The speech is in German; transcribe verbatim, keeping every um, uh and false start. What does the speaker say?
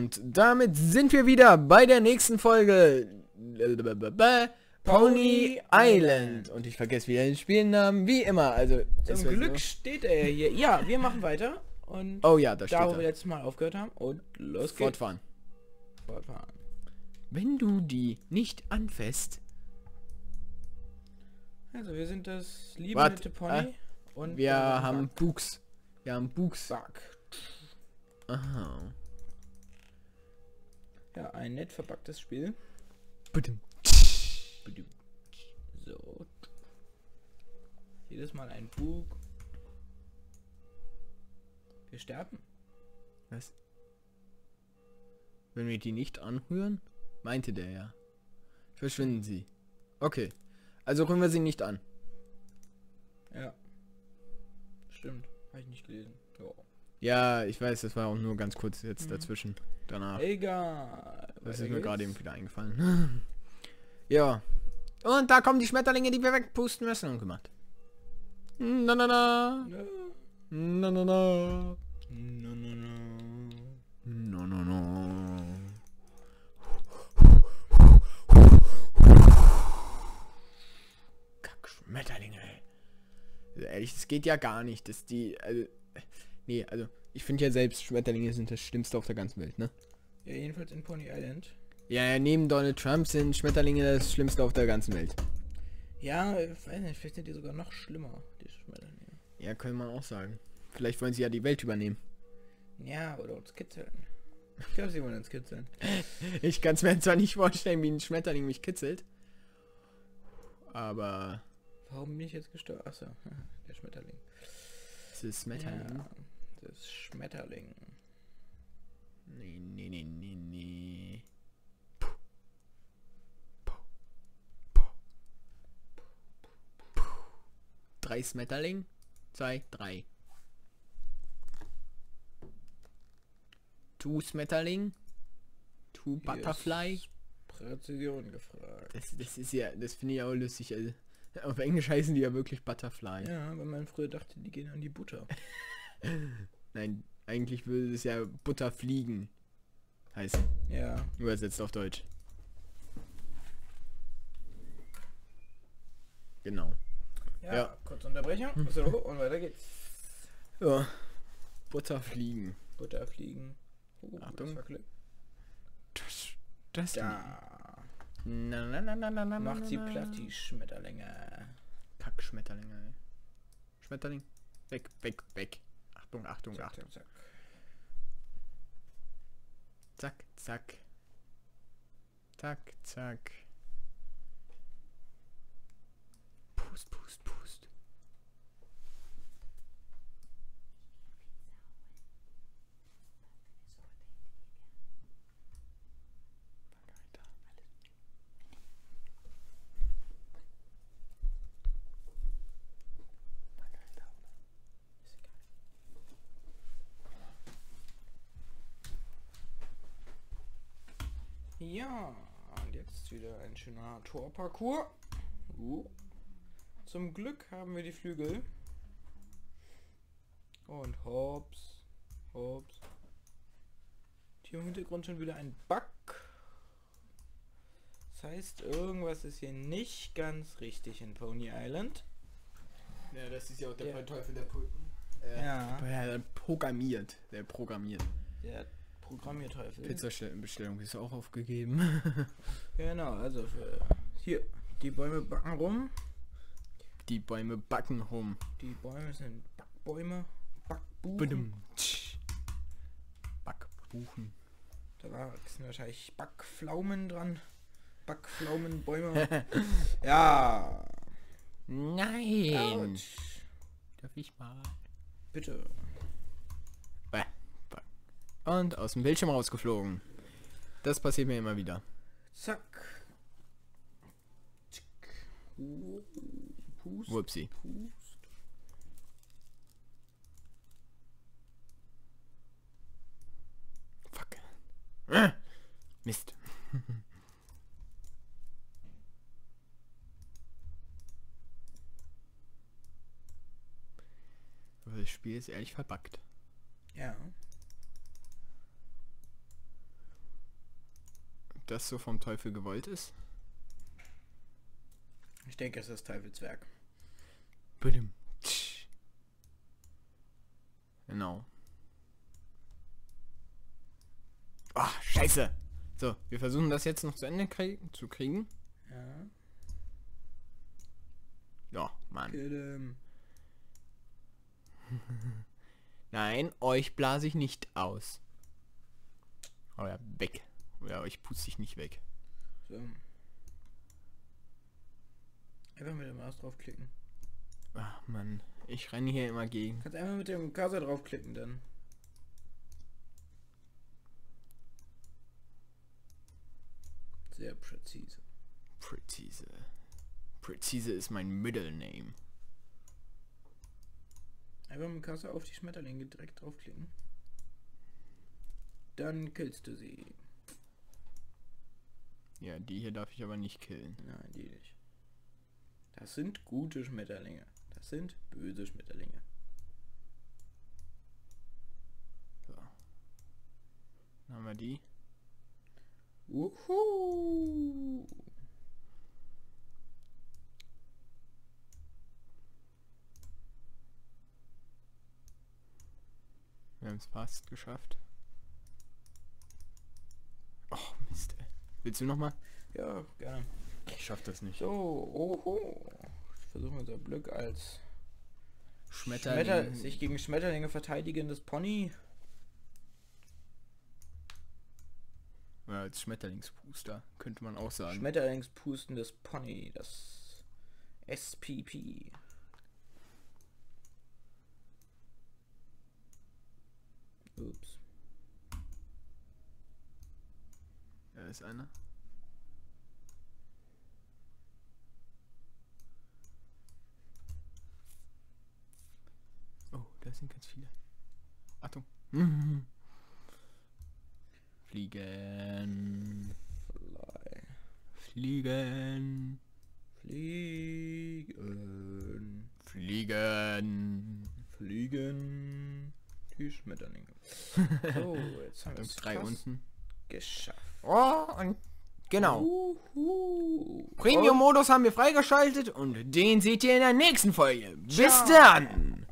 Und damit sind wir wieder bei der nächsten Folge Pony Island. Und ich vergesse wieder den Spielnamen, wie immer. Also zum Glück steht er hier. Ja, wir machen weiter. Und oh ja, da steht er. Da, wo wir letztes Mal aufgehört haben. Und los geht's. Fortfahren. Fortfahren. Wenn du die nicht anfäst. Also wir sind das liebe nette Pony. Und wir haben Buchs. Wir haben Buchs. Aha. Ja, ein nett verpacktes Spiel. So. Jedes Mal ein Bug. Wir sterben. Was? Wenn wir die nicht anrühren? Meinte der ja. Verschwinden sie. Okay. Also rühren wir sie nicht an. Ja. Stimmt. Habe ich nicht gelesen. Oh. Ja, ich weiß, das war auch nur ganz kurz jetzt mhm. dazwischen. Danach. Egal. Das ist mir gerade eben wieder eingefallen. Ja. Und da kommen die Schmetterlinge, die wir wegpusten müssen. Und gemacht. Na na na. Na na na. Na na na. Na na na. Kack Schmetterlinge. Also ehrlich, das geht ja gar nicht, dass die... Also, nee, also ich finde ja selbst, Schmetterlinge sind das Schlimmste auf der ganzen Welt, ne? Ja, jedenfalls in Pony Island. Ja, neben Donald Trump sind Schmetterlinge das Schlimmste auf der ganzen Welt. Ja, ich weiß nicht, vielleicht sind die sogar noch schlimmer, die Schmetterlinge. Ja, könnte man auch sagen. Vielleicht wollen sie ja die Welt übernehmen. Ja, oder uns kitzeln. Ich glaube, sie wollen uns kitzeln. Ich kann es mir zwar nicht vorstellen, wie ein Schmetterling mich kitzelt. Aber... Warum bin ich jetzt gestorben? Achso, der Schmetterling. Das ist Schmetterling. Ja. Das ist Schmetterling. Nee, nee, nee, nee, nee. Puh. Puh. Puh. Puh. Puh. Drei Schmetterling. Zwei, drei. Two Schmetterling. Two Butterfly. Präzision gefragt. Das, das ist ja, das finde ich auch lustig. Also, auf Englisch heißen die ja wirklich Butterfly. Ja, weil man früher dachte, die gehen an die Butter. Nein, eigentlich würde es ja Butterfliegen heißen. Ja. Übersetzt auf Deutsch. Genau. Ja, ja. Kurze Unterbrechung. So, und weiter geht's. Ja. Butterfliegen. Butterfliegen. Oh, Achtung. Das, das da. Na, na, na, na, na, na, macht sie platt, die Schmetterlinge. Kack Schmetterlinge. Schmetterling. Weg, weg, weg. Achtung, Achtung, zack, Achtung. Zack, zack. Zack, zack. Zack, pust, pust, pust. Ja, und jetzt wieder ein schöner Torparcours. Uh. Zum Glück haben wir die Flügel. Und hops, hops. Hier im Hintergrund schon wieder ein Bug. Das heißt, irgendwas ist hier nicht ganz richtig in Pony Island. Ja, das ist ja auch der, der Teufel, der, po äh, ja. der, der programmiert. Der programmiert. Der Programmierteufel. Pizzabestellung ist auch aufgegeben. Genau, also für hier, die Bäume backen rum. Die Bäume backen rum. Die Bäume sind Backbäume. Backbuchen. Backbuchen. Da sind wahrscheinlich Backpflaumen dran. Backpflaumenbäume. Ja. Nein. Ouch. Darf ich mal? Bitte. Und aus dem Bildschirm rausgeflogen. Das passiert mir immer wieder. Zack. Pust. Wupsi. Pust. Fuck. Ah, Mist. Das Spiel ist ehrlich verbuggt. Ja. das so vom Teufel gewollt ist? Ich denke, es ist Teufelswerk. Bidim. Genau. Ah, scheiße! So, wir versuchen das jetzt noch zu Ende krieg zu kriegen. Ja. Ja, Mann. Nein, euch blase ich nicht aus. Oh ja, weg. Ja, euch putze ich nicht weg. So. Einfach mit der Maus draufklicken. Ach Mann, ich renne hier immer gegen. Kannst einfach mit dem Cursor draufklicken dann. Sehr präzise. Präzise. Präzise ist mein Middle Name. Einfach mit dem Cursor auf die Schmetterlinge direkt draufklicken. Dann killst du sie. Ja, die hier darf ich aber nicht killen. Nein, die nicht. Das sind gute Schmetterlinge. Das sind böse Schmetterlinge. So. Dann haben wir die. Uhu. Wir haben es fast geschafft. Oh Mist. Willst du nochmal? Ja, gerne. Ich schaff das nicht. So, oho. Versuchen wir unser Glück als Schmetterling. Schmetter sich gegen Schmetterlinge verteidigendes Pony. Ja, als Schmetterlingspuster, könnte man auch sagen. Schmetterlingspustendes Pony, das S P P. Ups. Da ist einer. Oh, da sind ganz viele. Achtung. Fliegen. Fly. Fliegen. Fliegen. Fliegen. Fliegen. Die Schmetterlinge. So, jetzt haben wir es drei unten geschafft. Oh, und genau. Uhu. Premium-Modus haben wir freigeschaltet und den seht ihr in der nächsten Folge. Bis Ciao. Dann.